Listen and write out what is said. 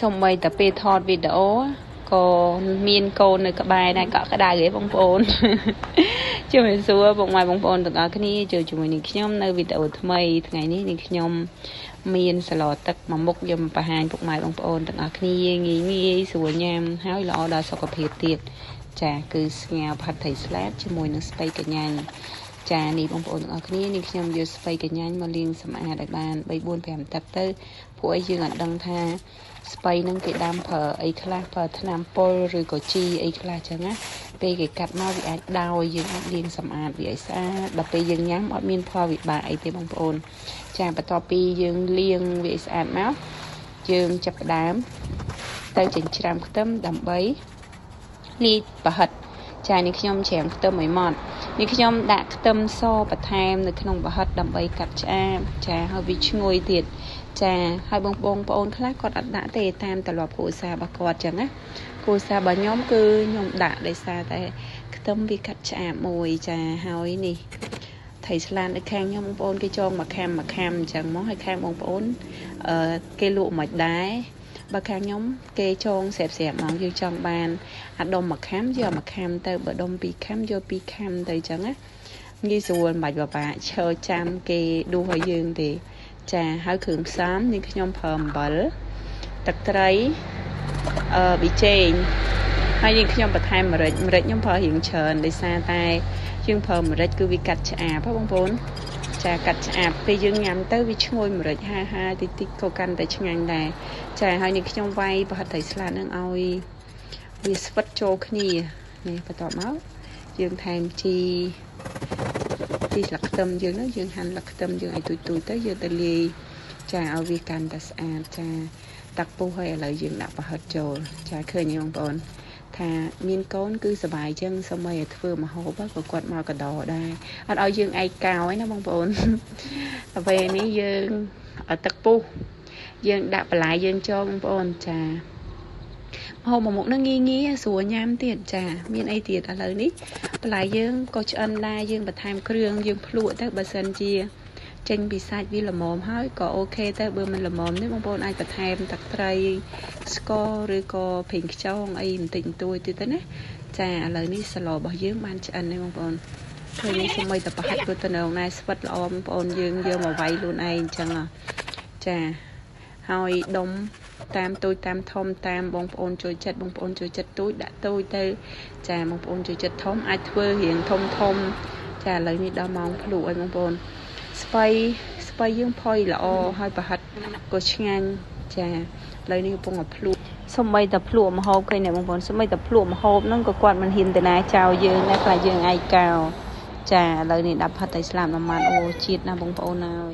xong mày tập bê thọt video cô miên cô nơi các bài này có cái đài ghế bóng phồn chưa mình xua bóng ngoài bóng phồn được ở cái này chờ chúng mình nhóm nơi video mày ngày này những nhóm miên xà lọt tắc mà mốc dùm bà hàng bóng ngoài bóng phồn được ở cái này nghĩ nghĩ xua nhằm hái lọ đó sau cặp hiệp tiệt chả cứ nghèo phát thầy slap cho mùi nó spay cả nhanh chả đi bóng phồn được ở cái này những nhóm vô spay cả nhanh mà liên xâm à đại bàn bay buôn phèm tập tới phụ ấy dương là đăng tha spay nâng cái đam phở ấy khá phở thân nam pol rồi có chi ấy khá chẳng á về cái cắt mau bị ai đau dương ác điên sầm ạt bị ấy xa đập về dương nhám ở miền pha bị bà ấy tế bông ồn chà bà to pi dương liêng bị sạt máu dương chập đám tao chỉnh trăm tâm đầm bấy li bà hật chà những khi ông chém tâm mấy mọn những khi ông đã tâm so bà tham được khi ông bà hật đầm bấy cặp cha chà hơi bị ngồi thiệt chà hai bông bông bông khác còn đã tề tam tà lọp cổ xa bà cọt chẳng á cô xa bà nhóm cư nhóm đã để xa tại tâm vì cắt chả mồi chà hỏi nè thầy slan để khang nhóm bông cái chong mà kham chẳng món hay khang bông bông cây lụ mạch đái bà khang nhóm cây chong xẹp món như trong bàn hạt đông mà khám giờ mà kham tới bữa đông bị khám do bị kham tới chẳng á như xuân mạch và bà chờ chăm cây đu hồi dương thì chà hai khương xám nhưng cái nhóm phờm bẩn tật trái bị chèn hay những cái nhóm bật hai mà rệt nhóm phờ hiện trần để xa tay chương phờm mà rệt cứ bị cắt chả phải bông vốn chà cắt chả bây giờ ngắm tới bị ngồi mà rệt ha ha thì tí cầu căn tại chương ngành này chà hay những cái nhóm vay và thầy sạ nương oi vì sốt cho cái gì này và tọt máu dương tham chi thì lạc tâm dương nó dương hành lạc tâm dương ấy tụi tới giờ ta lì chà ao vi can ta xa chà đặc bù hay là dương đã và hết rồi chà khơi như ông bồn thà miên côn cứ sờ bài chân xong mày vừa mà hố bác của quạt màu cả đỏ đây anh ao dương ai cao ấy nó bông bồn về nấy dương ở đặc bù dương đã và lại dương cho bông bồn chà hôm mà một nó nghi nghi xúa nhám tiền trà miên ấy tiền ở lời nít lại dương có chân la dương bật tham kêu dương lụa tới bờ sân chia tranh bị sai vì là mồm hói có ok tới bữa mình là mồm nếu bông ai bật tham tặc trai score rồi có phình trong ấy tỉnh tôi từ tới nè trà lời nít sờ lò bỏ dương ban chân này bông thôi nên xong mày tập hát của tuần đầu nay sắp lò bông dương vô mà vay luôn ai chẳng à trà hồi đông tam tôi tam thông tam bông ôn chơi chật túi đã tôi tê trà bông ôn chơi chật thông ai thưa hiện thông thông trà lấy mi đo mong lụa bông bồn spay spay dương phơi là o hơi bà hạt có ngang trà lấy mi bông ngọc lụa xong bây tập lụa mà hộp cây này bông bồn xong bây tập lụa mà hộp nó có quạt mình hiện từ này chào dương nát là dương ai cào trà lấy mi đập hạt tại làm làm màn ô chiết na bông bồn nào